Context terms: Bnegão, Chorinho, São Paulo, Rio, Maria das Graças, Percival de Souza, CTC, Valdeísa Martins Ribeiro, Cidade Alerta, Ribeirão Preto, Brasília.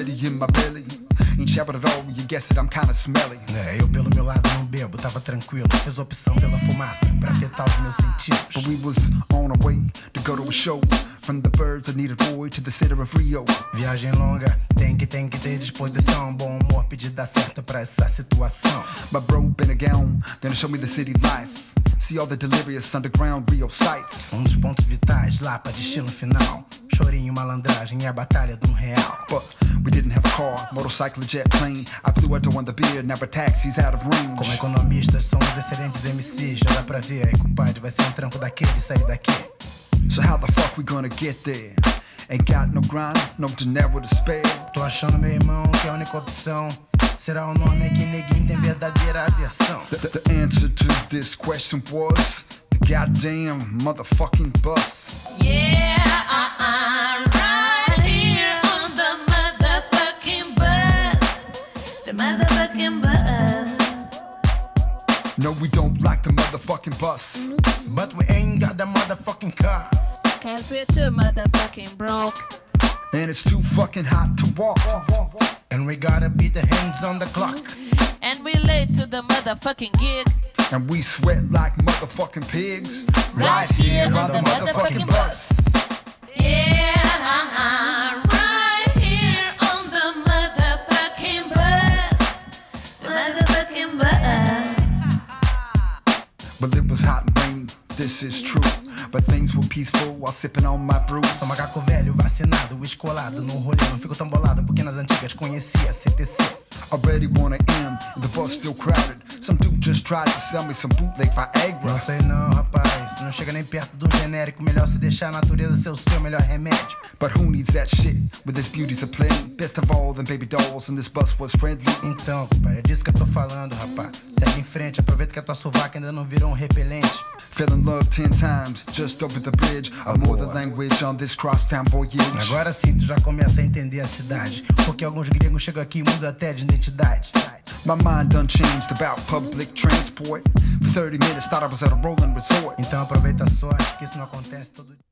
already in my belly. Enxebra roll, you guess it, I'm kinda smelly. É, eu pelo meu lado não bebo, tava tranquilo. Fiz opção pela fumaça, pra afetar os meus sentidos. But we was on our way to go to a show. From the birds I needed boy to the center of Rio. Viagem longa, tem que ter disposição. Bom humor, pedida certa pra essa situação. My bro, Bnegão, gonna show me the city life. See all the delirious underground Rio sights. Dos pontos vitais, lá pra destino final. Chorinho, malandragem e a batalha de R$1. But we didn't have a car, motorcycle, jet plane. I blew out on the beer, never taxis out of range. Como economistas, somos excelentes MCs. Já dá pra ver, aí compadre, vai ser trampo daquele sair daqui. So how the fuck we gonna get there? Ain't got no grind, no dinero to spare. Tô achando, meu irmão, que a única opção será o nome que neguinho tem verdadeira aversão. The answer to this question was the goddamn motherfucking bus. Yeah, I'm right here on the motherfucking bus. The motherfucking bus. No, we don't like the motherfucking bus. But we ain't got the motherfucking car. Cause we're too motherfucking broke. And it's too fucking hot to walk. And we gotta beat the hands on the clock. And we late to the motherfucking gig. And we sweat like motherfucking pigs. Right here on the motherfucking bus. Yeah, right here on the motherfucking bus. The motherfucking bus. Well, it was hot and rainy, this is true. But things were peaceful while sipping on my brew. Sou macaco velho, vacinado, escolado no rolê. Não fico tão bolado porque nas antigas conhecia CTC. Already wanna end, the bus still crowded. Some dude just tried to sell me some bootleg Viagra. Não sei não, rapaz, não chega nem perto do genérico. Melhor se deixar a natureza ser o seu melhor remédio. But who needs that shit, with its beauties aplenty. Best of all them baby dolls and this bus was friendly. Então, compadre, é disso que eu tô falando, rapaz. Segue em frente, aproveita que a tua sovaca ainda não virou um repelente. Fell in love 10 times, just over the bridge. I'll more the language on this crosstown voyage. Agora sim, tu já começa a entender a cidade, porque alguns gregos chegam aqui e mudam até de identidade. My mind unchanged about public transport. For 30 minutes thought I was at a rolling resort. Então aproveita a sorte, que isso não acontece todo dia.